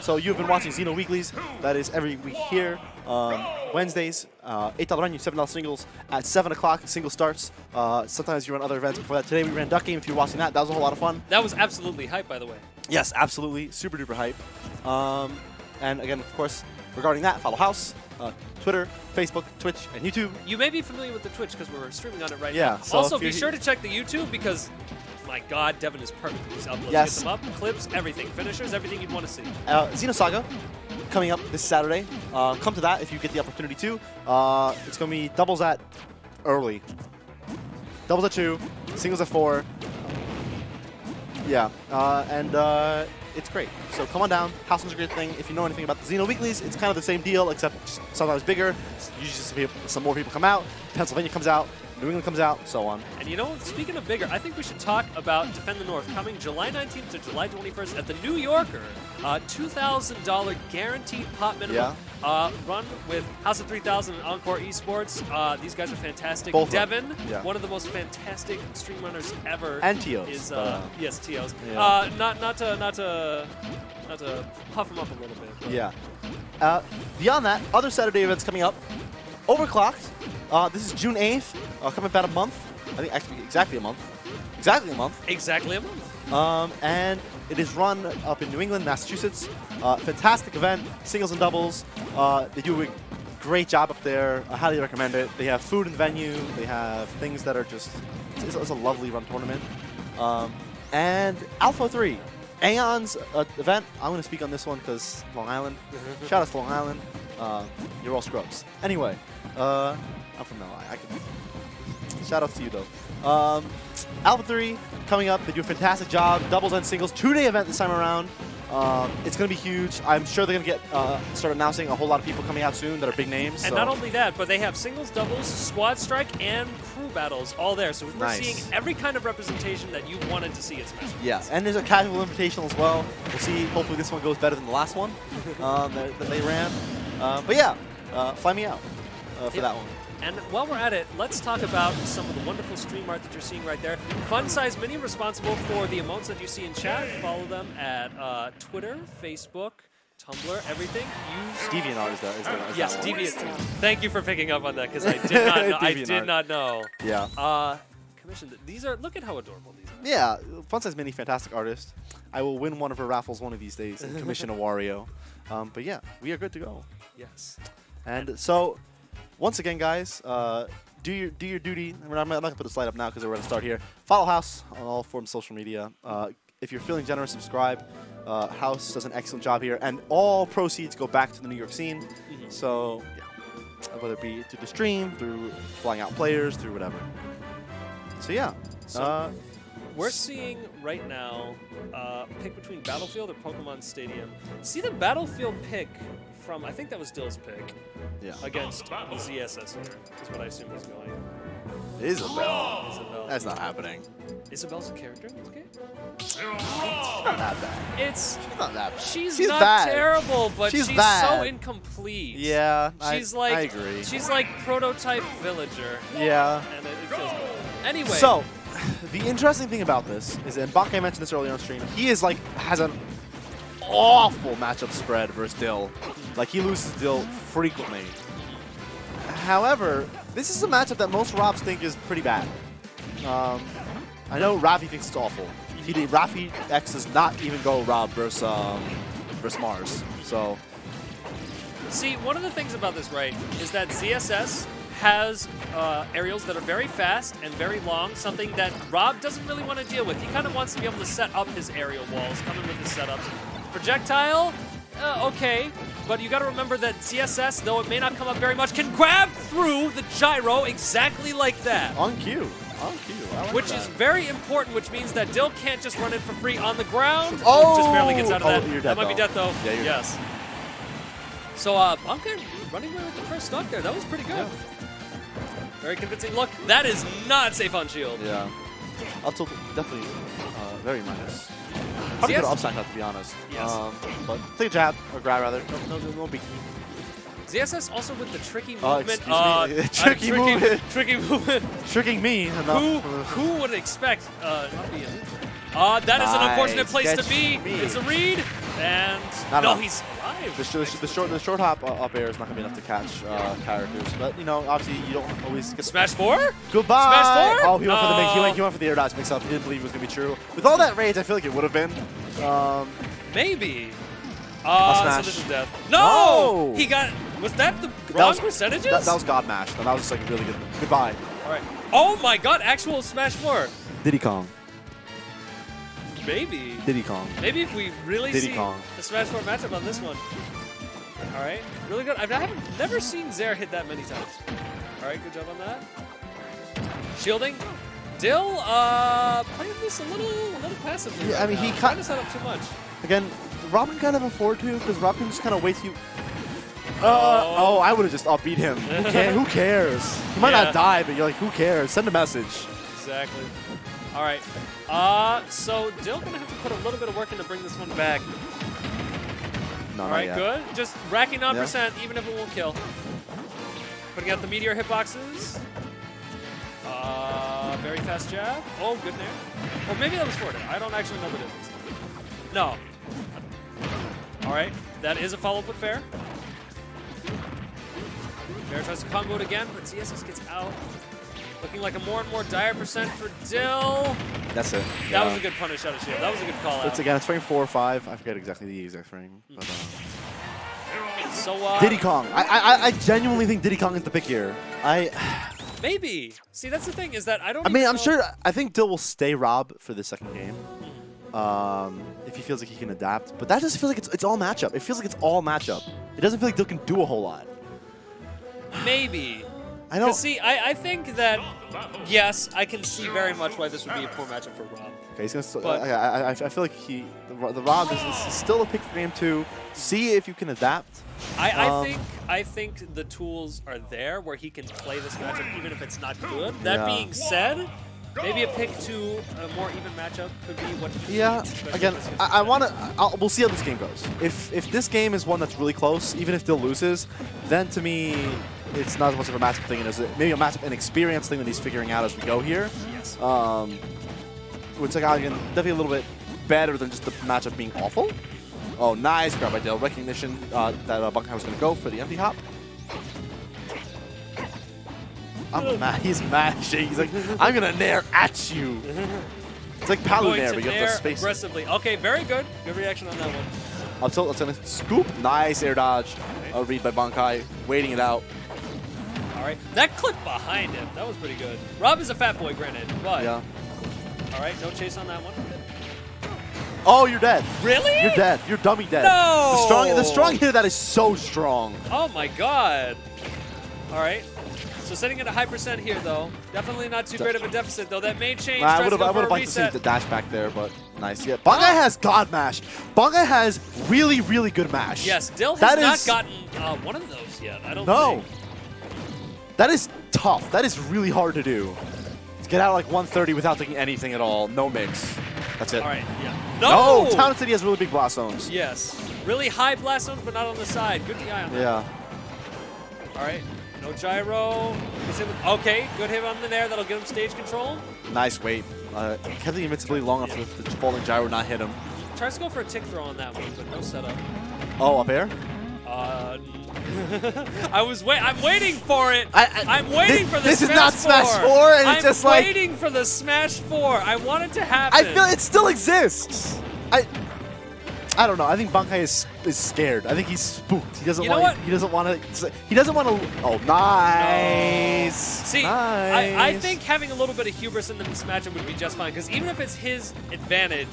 So you've been watching Xeno Weeklies. That is every week here, Wednesdays, $8 menu, $7 singles at 7 o'clock. Single starts. Sometimes you run other events before that. Today we ran Duck Game. If you're watching that, that was a whole lot of fun. That was absolutely hype, by the way. Yes, absolutely, super duper hype. And again, of course, regarding that, follow House, Twitter, Facebook, Twitch, and YouTube. You may be familiar with the Twitch because we're streaming on it right now. So also, be sure to check the YouTube because. My God, Devin is perfect. He's uploading them up, clips, everything, finishers, everything you'd want to see. Xeno Saga coming up this Saturday. Come to that if you get the opportunity to. It's going to be doubles at early, doubles at 2, singles at 4. Yeah, it's great. So come on down. House is a great thing. If you know anything about the Xeno Weeklies, it's kind of the same deal except sometimes bigger. Usually some more people come out. Pennsylvania comes out. New England comes out, so on. And you know, speaking of bigger, I think we should talk about Defend the North coming July 19th to July 21st at the New Yorker. $2,000 guaranteed pot minimum. Yeah. Run with House of 3000 and Encore Esports. These guys are fantastic. Both Devin, one of the most fantastic stream runners ever. And TOs. Is, yes, TOs. Yeah. Not to puff them up a little bit. But. Yeah. Beyond that, other Saturday events coming up. Overclocked. This is June 8th, coming about a month. I think actually exactly a month. Exactly a month. Exactly a month. And it is run up in New England, Massachusetts. Fantastic event, singles and doubles. They do a great job up there. I highly recommend it. They have food in the venue. They have things that are just, it's a lovely run tournament. And Alpha 3, Aeon's event. I'm going to speak on this one because Long Island. Shout out to Long Island. You're all scrubs. Anyway, I'm from LA. I can shout out to you though. Alpha 3 coming up. They do a fantastic job. Doubles and singles. 2-day event this time around. It's going to be huge. I'm sure they're going to get start announcing a whole lot of people coming out soon that are big names. And so. Not only that, but they have singles, doubles, squad strike, and crew battles all there. So we're seeing every kind of representation that you wanted to see at Smash. Yeah, and there's a casual invitational as well. We'll see. Hopefully this one goes better than the last one that they ran. But yeah, fly me out for that one. And while we're at it, let's talk about some of the wonderful stream art that you're seeing right there. Fun Size Mini, responsible for the emotes that you see in chat. Follow them at Twitter, Facebook, Tumblr, everything. DeviantArt is that. Yes, DeviantArt. Thank you for picking up on that because I did not know. I did not know. Yeah. These are, look at how adorable these are. Yeah, Fun Size Mini, fantastic artist. I will win one of her raffles one of these days and commission a Wario. But yeah, we are good to go. Yes. And so, once again, guys, do your duty. I'm not going to put the slide up now because we're going to start here. Follow House on all forms of social media. If you're feeling generous, subscribe. House does an excellent job here. And all proceeds go back to the New York scene. So, yeah, whether it be through the stream, through flying out players, through whatever. So, yeah. We're seeing right now pick between Battlefield or Pokemon Stadium. See the Battlefield pick from, I think that was Dill's pick, against ZSS here, is what I assume is going. Isabelle. That's not happening. Isabelle's a character in this game? It's not that bad. She's not that bad. She's not bad. Terrible, but she's so incomplete. Yeah, I agree. She's like prototype Villager. Yeah. And it feels bad. Anyway. So. The interesting thing about this is, and Bankai mentioned this earlier on stream, he is has an awful matchup spread versus Dill. Like, he loses Dill frequently. However, this is a matchup that most Robs think is pretty bad. I know Rafi thinks it's awful. Rafi X does not even go Rob versus Mars. So. See, one of the things about this, right, is that ZSS has aerials that are very fast and very long, something that Rob doesn't really want to deal with. He kind of wants to be able to set up his aerial walls, come in with his setups. Projectile, okay, but you got to remember that CSS, though it may not come up very much, can grab through the gyro exactly like that. On cue. On cue. Which is very important, which means that Dill can't just run in for free on the ground. Oh! Just barely gets out of that. That might be death, though. Yeah, you're dead. So, Bunker running away with the first stock there. That was pretty good. Yeah. Very convincing. Look, that is not safe on shield. Yeah. Up tilt definitely very minus. Probably could have upside that, to be honest. Yes. But take a jab, or grab rather. No biggie. ZSS also with the tricky movement. Tricky movement. Tricking me. Who would expect? That is an unfortunate place to be. It's a read. And no, he's alive. The short hop up air is not going to be enough to catch characters. But, you know, obviously you don't always get... Smash 4? Goodbye! Smash 4? Oh, he went for the mix. He went for the air dodge mix-up. He didn't believe it was going to be true. With all that rage, I feel like it would have been. Maybe. So this is death. No! He got... Was that the wrong percentages? That was God Mash. That was just like really good. Goodbye. All right. Oh my God! Actual Smash 4. Diddy Kong. Maybe. Diddy Kong. Maybe if we really see the Smash 4 matchup on this one. All right. Really good. I haven't never seen Zare hit that many times. All right. Good job on that. Shielding. Dill playing this a little passively. Yeah, right now. He kind of set up too much. Again, Robin kind of afford to because Robin just kind of waits you. Oh, I would have just upbeat him. Who cares? He might not die, but you're like, who cares? Send a message. Exactly. All right. So Dill gonna have to put a little bit of work in to bring this one back. All right, good. Just racking on percent, even if it won't kill. Putting out the meteor hitboxes. Very fast jab. Oh, good there. Well, maybe that was forward. I don't actually know the difference. No. All right. That is a follow-up with fair. Bear tries to combo it again, but ZSS gets out. Looking like a more and more dire percent for Dill. That's it. That was a good punish out of shield. That was a good call out. It's again, it's frame 4 or 5. I forget exactly the exact frame. But, Diddy Kong. I genuinely think Diddy Kong is the pick here. Maybe. See, that's the thing is that I don't. I mean, I think Dill will stay Rob for the second game. If he feels like he can adapt, but that just feels like it's all matchup. It feels like it's all matchup. It doesn't feel like Dill can do a whole lot. Maybe. I don't see. I think that yes, I can see very much why this would be a poor matchup for Rob. Okay, he's gonna. I feel like the Rob is still a pick for game 2. See if you can adapt. I think the tools are there where he can play this matchup even if it's not good. That being said, maybe a pick 2, a more even matchup could be what you need. Again, I want to. We'll see how this game goes. If this game is one that's really close, even if Dill loses, then to me, it's not as much of a matchup thing. It's maybe a matchup inexperience thing that he's figuring out as we go here. Yes. Which again, definitely a little bit better than just the matchup being awful. Oh, nice grab by Dill. Recognition that Bankai was going to go for the empty hop. I'm mad. He's mad. He's like, I'm gonna nair at you. It's like Palu nair, but you have to space aggressively. Okay, very good. Good reaction on that one. Up tilt, up scoop. Nice air dodge. A read by Bankai, waiting it out. All right, that clip behind him. That was pretty good. Rob is a fat boy, granted, but all right, no chase on that one. Oh, you're dead. Really? You're dead. You're dummy dead. No. The strong hit of that is so strong. Oh my God. All right. So setting it a high percent here, though. Definitely not too great of a deficit, though. That may change. I would have liked to see the dash back there, but nice. Yeah, Bankai has God Mash. Bankai has really, really good Mash. Yes, Dill has not gotten one of those yet. I don't know. That is tough. That is really hard to do. To get out like 130 without taking anything at all. No mix. That's it. All right, yeah. No! No! Town City has really big blast zones. Yes. Really high blast zones, but not on the side. Good DI on that. Yeah. All right. No gyro. Okay, good hit on the nair. That'll get him stage control. Nice wait. Kept the invincibility long enough for the falling gyro not hit him. Tries to go for a tick throw on that one, but no setup. Oh, up air? I'm waiting for it. I'm waiting for the Smash 4. This is not Smash 4, and it's just like... I'm waiting for the Smash 4. I want it to happen. I feel it still exists. I don't know. I think Bankai is scared. I think he's spooked. He doesn't want to. Oh, nice. No. See, nice. I think having a little bit of hubris in this matchup would be just fine because even if it's his advantage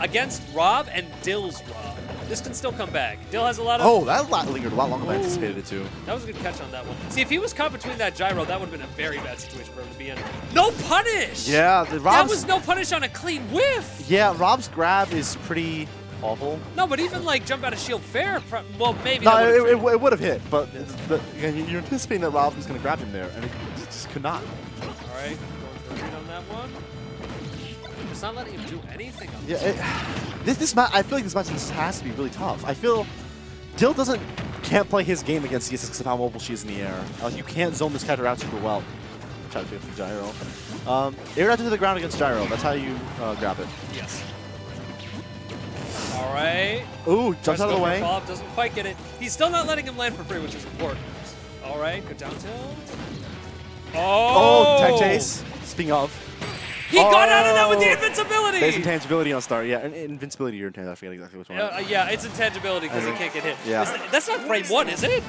against Rob and Dill's Rob, this can still come back. Dill has a lot of. Oh, that lingered a lot longer than I anticipated it to. That was a good catch on that one. See, if he was caught between that gyro, that would have been a very bad situation for him to be in. No punish. Yeah, that was no punish on a clean whiff. Yeah, Rob's grab is pretty. Awful. No, but even like jump out of shield fair, well maybe. No, it would have hit, but you're anticipating that Rob was going to grab him there, and it just could not. All right, going for a read on that one. It's not letting him do anything. On I feel like this match just has to be really tough. I feel Dill can't play his game against CS because of how mobile she is in the air. You can't zone this character out super well. Try to pick up the gyro. Air out to the ground against gyro. That's how you grab it. Yes. All All right. Ooh, jumps out of the way. Bob doesn't quite get it. He's still not letting him land for free, which is important. All right, good down tilt. Oh! Oh, tech chase. Speaking of. He got out of that with the invincibility! There's intangibility on start, yeah. Invincibility or intangibility, I forget exactly which one. Yeah, it's intangibility because he can't get hit. Yeah. That's not frame one, is it?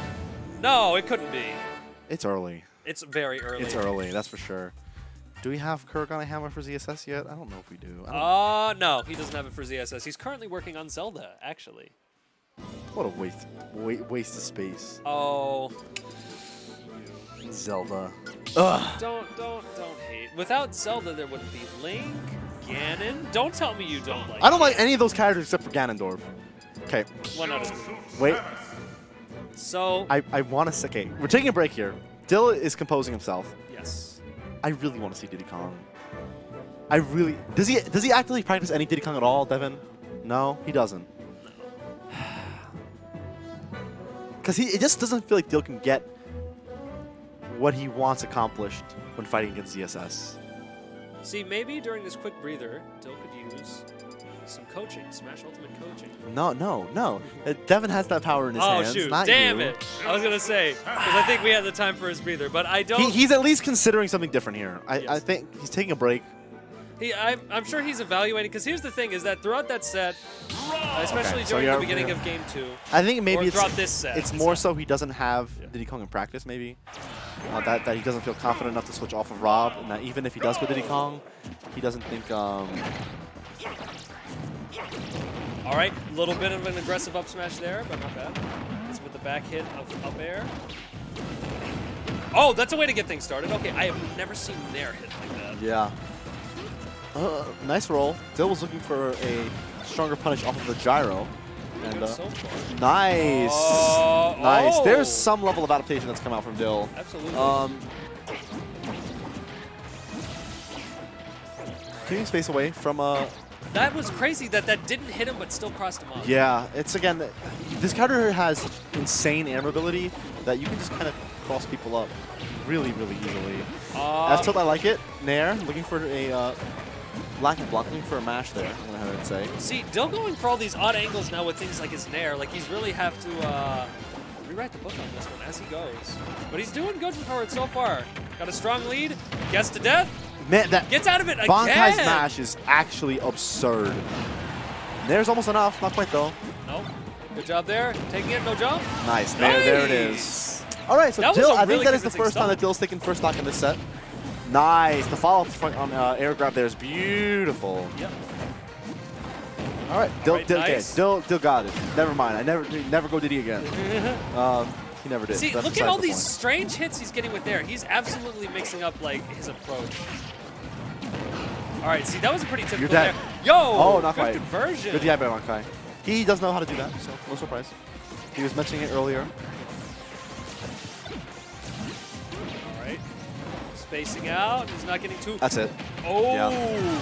No, it couldn't be. It's early. It's very early. It's early, that's for sure. Do we have Kurogane Hammer for ZSS yet? I don't know if we do. No, he doesn't have it for ZSS. He's currently working on Zelda, actually. What a waste of space. Oh. Zelda. Ugh. Don't hate. Without Zelda, there wouldn't be Link, Ganon. Don't tell me you don't like. I don't like any of those characters except for Ganondorf. Okay. One out of two. Wait. So. I want to. Okay, we're taking a break here. Dill is composing himself. Yes. I really want to see Diddy Kong. I really. Does he actively practice any Diddy Kong at all, Devin? No, he doesn't. Because it just doesn't feel like Dill can get what he wants accomplished when fighting against ZSS. See, maybe during this quick breather, Dill could use some coaching, Smash Ultimate coaching. No. Devin has that power in his hands. Oh, shoot. Not Damn you. It. I was going to say, because I think we had the time for his breather, but I don't. He's at least considering something different here. Yes. I think he's taking a break. I'm sure he's evaluating, because here's the thing, is that throughout that set, especially during the beginning of Game 2, I think maybe it's more so he doesn't have Diddy Kong in practice, maybe. That he doesn't feel confident enough to switch off of Rob, and that even if he does go Diddy Kong, he doesn't think... All right, a little bit of an aggressive up smash there, but not bad. It's with the back hit of up air. Oh, that's a way to get things started. Okay, I have never seen Nair hit like that. Yeah. Nice roll. Dill was looking for a stronger punish off of the gyro. And, so far. Nice. Nice. Oh. There's some level of adaptation that's come out from Dill. Absolutely. Keeping space away from... That was crazy that didn't hit him but still crossed him up. Yeah. It's, again, this counter has insane ability that you can just kind of cross people up really, really easily. That's what I like it. Nair, looking for a lack of blocking for a mash there, I'm going to have to say. See, Dill going for all these odd angles now with things like his Nair. Like, he's really have to rewrite the book on this one as he goes. But he's doing good for it so far. Got a strong lead. Gets to death. Man, that gets out of it again. Bankai's mash is actually absurd. Nair's almost enough. Not quite, though. Nope. Good job there. Taking it. No jump. Nice. There it is. All right, so Dill, I think that is the first time that Dill's taken first stock in this set. Nice. The follow-up front on air grab there is beautiful. Yep. All right, Dill got it. Never mind. I never go Diddy again. He never did. See, look at all these strange hits he's getting with there. He's absolutely mixing up like his approach. All right, see, that was a pretty typical. You're dead. Yo, oh, not quite. Good conversion. Good DI by Bankai. He does know how to do that, so no surprise. He was mentioning it earlier. Spacing out, he's not getting too... That's it. Oh! Yeah.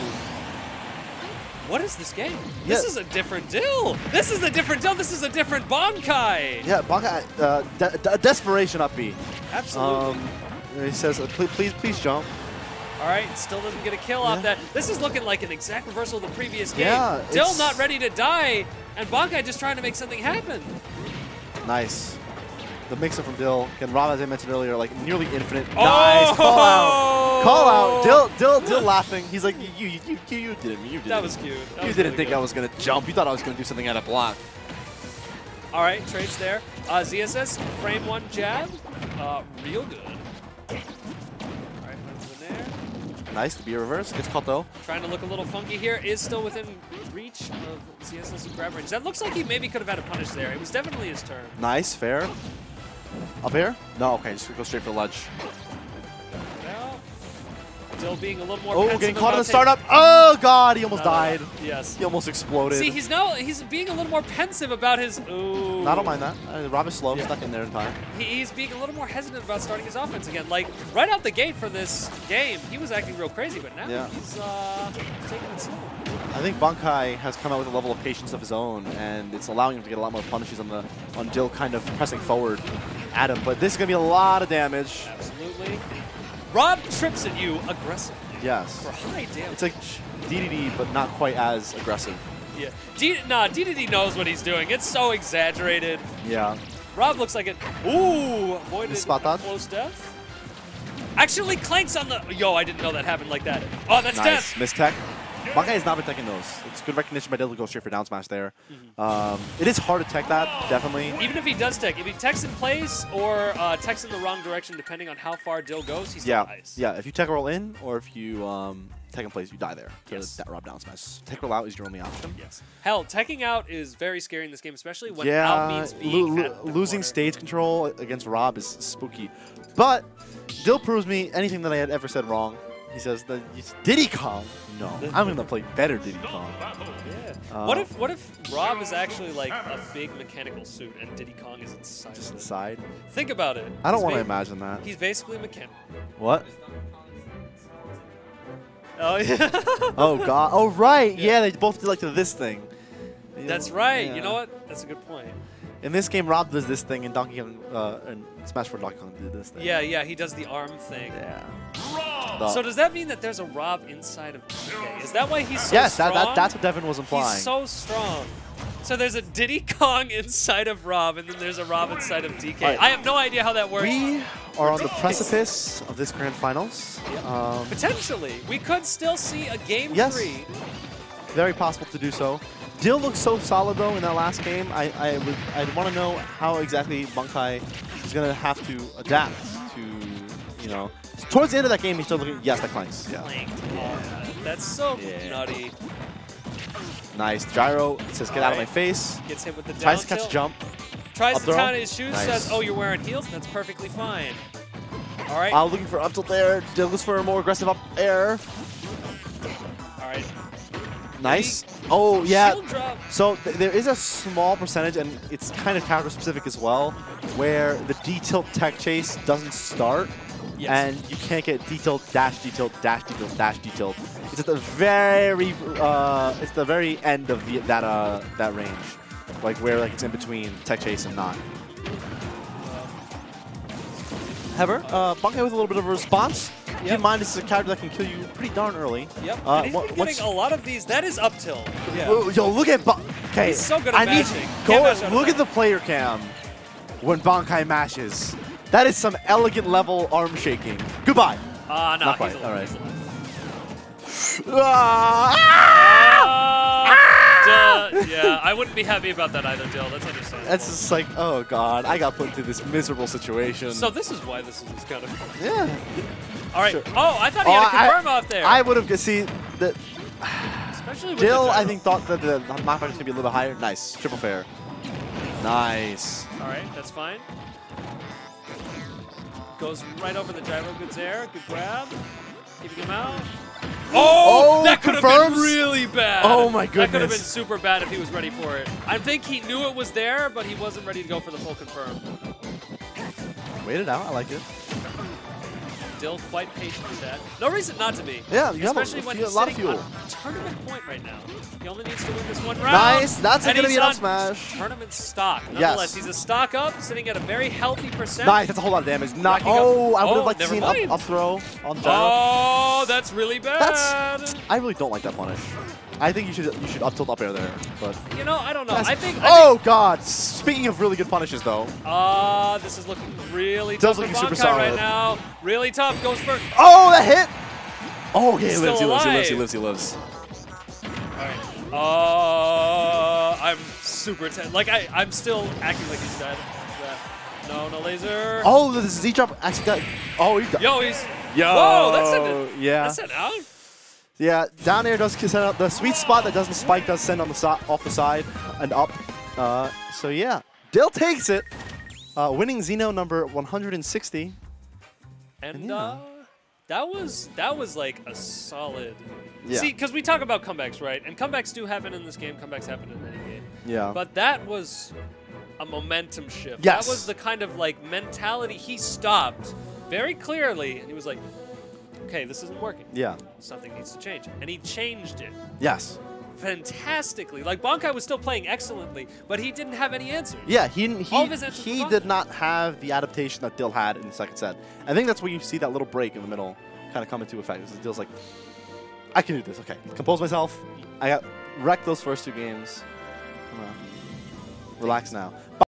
What is this game? Yeah. This is a different Dill! This is a different Dill! This is a different Bankai! Yeah, Bankai, desperation up B. Absolutely. He says, please jump. All right, still doesn't get a kill off that. This is looking like an exact reversal of the previous game. Yeah, Dill not ready to die, and Bankai just trying to make something happen. Nice. The mix-up from Dill. Again, Rob, as I mentioned earlier, like nearly infinite. Oh! Nice. Call out. Call out. Dill laughing. He's like, you didn't. You didn't. That was cute. That you was didn't really think good. I was going to jump. You thought I was going to do something out of block. All right. Trades there. ZSS, frame one jab. Real good. All right. Runs in there. Nice to be a reverse. Gets caught, though. Trying to look a little funky here. Is still within reach of ZSS's grab range. That looks like he maybe could have had a punish there. It was definitely his turn. Nice. Fair. Up here? No, okay, just go straight for the ledge. Now, Dill being a little more. Oh, getting caught in the startup. Oh god, he almost died. Yes. He almost exploded. See, he's being a little more pensive about his. Ooh. I don't mind that. Rob is slow, stuck in there in time. He's being a little more hesitant about starting his offense again. Like right out the gate for this game, he was acting real crazy, but now he's taking it slow. I think Bankai has come out with a level of patience of his own, and it's allowing him to get a lot more punishes on Dill kind of pressing forward at him. But this is going to be a lot of damage. Absolutely. Rob trips at you aggressively. Yes. For high damage. It's like DDD, but not quite as aggressive. Yeah. Dedede knows what he's doing. It's so exaggerated. Yeah. Rob looks like it. Ooh, avoided close death. Actually, Clank's on the. Yo, I didn't know that happened like that. Oh, that's nice. Death. Missed tech. Bankai has not been teching those. It's good recognition by Dill to go straight for down smash there. It is hard to tech that, definitely. Even if he does tech, if he techs in place or techs in the wrong direction, depending on how far Dill goes, he's still dies. Yeah, if you tech roll in or if you tech in place, you die there. Yes. That Rob down smash. Tech roll out is your only option. Yes. Hell, teching out is very scary in this game, especially when out means being at the losing corner. Stage control against Rob is spooky. But Dill proves me anything that I had ever said wrong. He says, Diddy Kong? No, I'm gonna play better Diddy Kong. Yeah. What if Rob is actually like a big mechanical suit and Diddy Kong is inside? Just inside? Think about it. I don't want to imagine that. He's basically mechanical. What? Oh yeah. Oh god. Oh right. Yeah. They both did like this thing. That's right. Yeah. You know what? That's a good point. In this game, Rob does this thing, and Donkey Kong and Smash 4 Donkey Kong did this thing. Yeah, yeah, he does the arm thing. Yeah. So does that mean that there's a Rob inside of DK? Is that why he's so strong? Yes, that's what Devin was implying. He's so strong. So there's a Diddy Kong inside of Rob, and then there's a Rob inside of DK. Right. I have no idea how that works. We are on the precipice of this Grand Finals. Yep. Potentially. We could still see a Game 3. Very possible to do so. Dill looks so solid though in that last game. I'd want to know how exactly Bankai is gonna have to adapt to, you know, towards the end of that game. He's still looking. Yes, that clanks. Yeah. That's so nutty. Nice gyro. It says get out of my face. Gets hit with the down tilt. Tries to catch a jump. Tries to tie his shoes. Says, oh, you're wearing heels. That's perfectly fine. All right. I'm looking for up tilt there. Dill goes for a more aggressive up air. All right. Nice. Oh, yeah. So there is a small percentage, and it's kind of character-specific as well, where the D-tilt tech chase doesn't start, and you can't get D-tilt, dash, D-tilt, dash, D-tilt, dash, D-tilt. It's at the very, end of that range, like where it's in between tech chase and not. However, Bankai with a little bit of a response. Keep in mind, this is a character that can kill you pretty darn early. Yep. And he's been getting a lot of these. That is up tilt. Yeah. Yo, look at Bankai. He's so good at mashing. Look at the player cam when Bankai mashes. That is some elegant level arm shaking. Goodbye. Not quite. All right. Yeah, I wouldn't be happy about that either, Dill. That's understandable. That's just like, oh god, I got put into this miserable situation. So this is why this is kind of... Yeah. All right. Sure. Oh, I thought he had a confirm off there. I would have seen that. Especially with Dill, I think, thought that the knockback was going to be a little higher. Nice. Triple fair. Nice. All right, that's fine. Goes right over the gyro. Good there. Good grab. Keeping him out. Oh, that could have been really bad. Oh, my goodness. That could have been super bad if he was ready for it. I think he knew it was there, but he wasn't ready to go for the full confirm. Wait it out. I like it. Dill quite patient with that. No reason not to be. Yeah, you especially have a lot of fuel. Tournament point right now. He only needs to win this one round. Nice. That's going to be an up smash. Tournament stock. Nonetheless, he's a stock up, sitting at a very healthy percent. Nice. That's a whole lot of damage. Knocking up. I would have liked to see an up throw on gyro. Oh, that's really bad. I really don't like that punish. I think you should up tilt up air there, but you know, I don't know. I think god! Speaking of really good punishes though. This is looking really tough. Looking super solid right now. Really tough. Goes for that hit. Oh yeah, he lives. Alright. I'm super tense. Like I'm still acting like he's dead. No laser. Oh, this is Z drop actually got he died. Whoa, that's an that's an out. Yeah, down air does send out the sweet spot that doesn't spike does send on the off the side and up. So yeah, Dill takes it, winning Xeno number 160. And that was like a solid. Yeah. See, because we talk about comebacks, right? And comebacks do happen in this game. Comebacks happen in any game. Yeah. But that was a momentum shift. Yes. That was the kind of like mentality he stopped very clearly, and he was like, okay, this isn't working. Yeah. Something needs to change. And he changed it. Yes. Fantastically. Like, Bankai was still playing excellently, but he didn't have any answers. Yeah, he did not have the adaptation that Dill had in the second set. I think that's where you see that little break in the middle kind of come into effect. Dill's like, I can do this. Okay. Compose myself. I got wrecked those first two games. Relax now.